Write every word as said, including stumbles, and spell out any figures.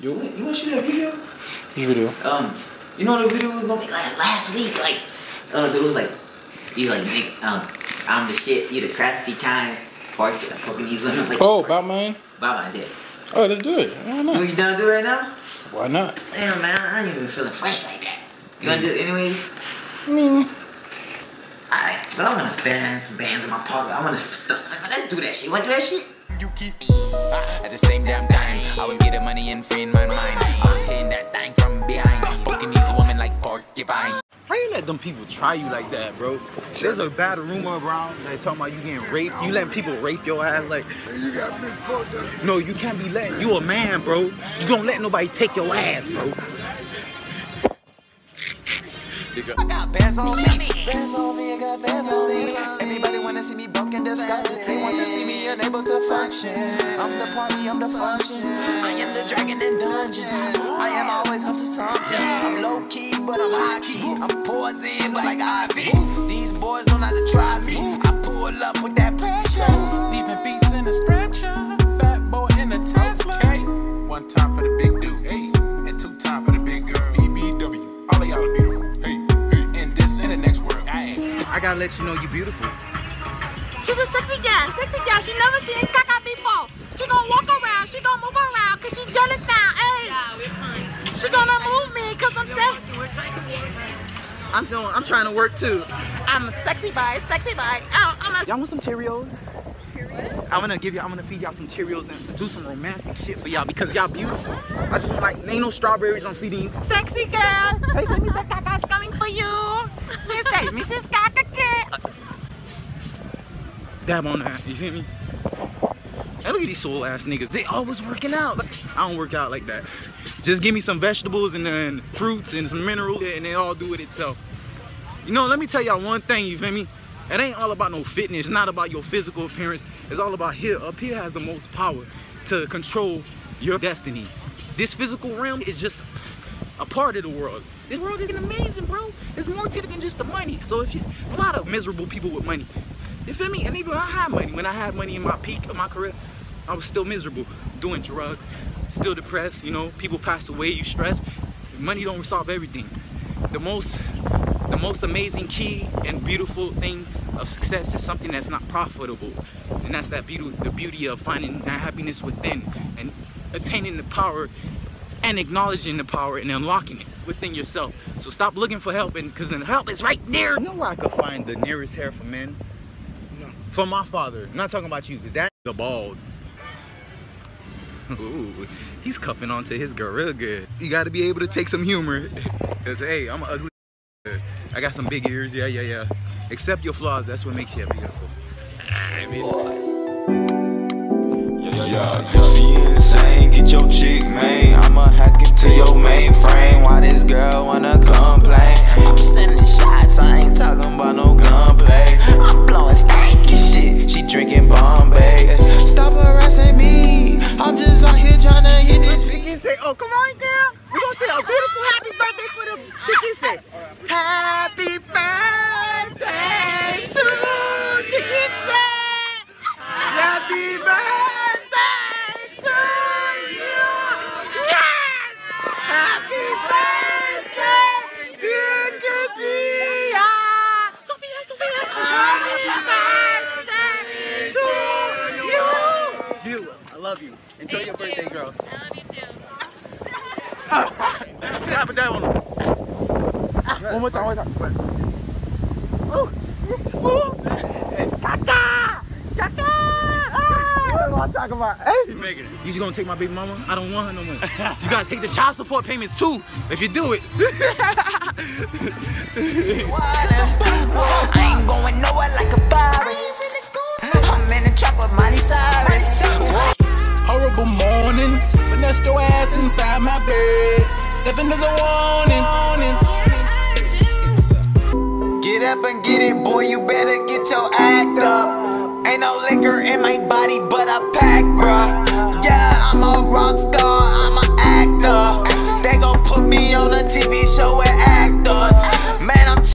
Yo, you want to shoot that video? Which video? Um, you know the video was gonna be like last week. Like, uh, there was like, he's like, nigga, um, I'm the shit. You the crusty kind. Park like, Pokemon women. Like, oh, about mine. About mine, yeah. Oh, let's do it. Why not? What you down to do right now? Why not? Damn man, I ain't even feeling fresh like that. You wanna mm. do it anyway? Mm. Alright, but I wanna ban some bands in my pocket. I wanna stuff. Let's do that shit. You wanna do that shit? Yuki. At the same damn time, I was getting money and free in my mind. I was hitting that thing from behind. Poking these women like porcupine. How you let them people try you like that, bro? There's a bad rumor around that talking about you getting raped. You letting people rape your ass like. You got big fucked up. No, you can't be letting. You a man, bro. You don't let nobody take your ass, bro. I got bands on me, bands on me, I got bands on me. Everybody wanna see me broke and disgusted. They want to see me unable to function. I'm the party, I'm the function. I am the dragon in dungeon. I am always up to something. I'm low key, but I'm high key. I'm poison, but like Ivy. These boys don't have to try me. I pull up with that pressure. Leaving beats in the stretcher. Fat boy in a Tesla. Okay. One time for the big dude, hey. And two time for the big girl. B B W, all of y'all are beautiful. I gotta let you know you're beautiful. She's a sexy girl, sexy girl. She never seen caca before. She gonna walk around, she gonna move around, cause she's jealous now, hey. Yeah, we're fine. She gonna move me, cause I'm sexy. I'm doing, I'm trying to work too. I'm a sexy bite, sexy bite. Y'all want some Cheerios? Cheerios? I'm gonna give y'all, I'm gonna feed y'all some Cheerios and do some romantic shit for y'all because y'all beautiful. I just want like, ain't no strawberries on feeding. Sexy girl. Hey, say Mister Caca's coming for you. Mister Missus Caca. Dab on that, you see me? And look at these soul ass niggas, they always working out. Like, I don't work out like that. Just give me some vegetables and then fruits and some minerals and it all do it itself. You know, let me tell y'all one thing, you feel me? It ain't all about no fitness, it's not about your physical appearance. It's all about here. Up here has the most power to control your destiny. This physical realm is just a part of the world. This world is amazing, bro. There's more to it than just the money. So if you, there's a lot of miserable people with money. You feel me? And even when I had money, when I had money in my peak of my career, I was still miserable, doing drugs, still depressed, you know, people pass away, you stress. Money don't resolve everything. The most, the most amazing key and beautiful thing of success is something that's not profitable. And that's that beauty, the beauty of finding that happiness within and attaining the power and acknowledging the power and unlocking it within yourself. So stop looking for help, and because the help is right there. You know where I could find the nearest hair for men? From my father. I'm not talking about you, because that's the bald. Ooh, he's cuffing onto his girl real good. You gotta be able to take some humor. Cause hey, I'm an ugly. I got some big ears, yeah, yeah, yeah. Accept your flaws, that's what makes you beautiful. I mean, yeah, yeah, yeah. She insane, get your chick, man. I'ma hack into your mainframe. Why this girl wanna complain? I'm sending shots, I ain't talking about no gunplay. I'm blowing stanky shit, she drinking Bombay. Stop harassing me, I'm just out here trying to hit this beat. You can say, oh, come on, girl. We're gonna say a beautiful happy birthday for the. You can say, happy birthday to you. Can say, happy birthday to you. Yes! Happy birthday, dear Katia! Sophia, Sophia! Happy birthday to you! You, I love you. Enjoy your birthday, girl. I love you too. Clap it down. One more time, one more time. Oh! Caca! Caca! I'm talking about, hey, you just gonna take my baby mama? I don't want her no more. You gotta take the child support payments too, if you do it. I ain't going nowhere like a virus. I'm in the trap with Miley Cyrus. Horrible morning, finessed your ass inside my bed. Nothing is a warning. Get up and get it, boy, you better get your act up. Ain't no liquor in my body, but I pack, bruh.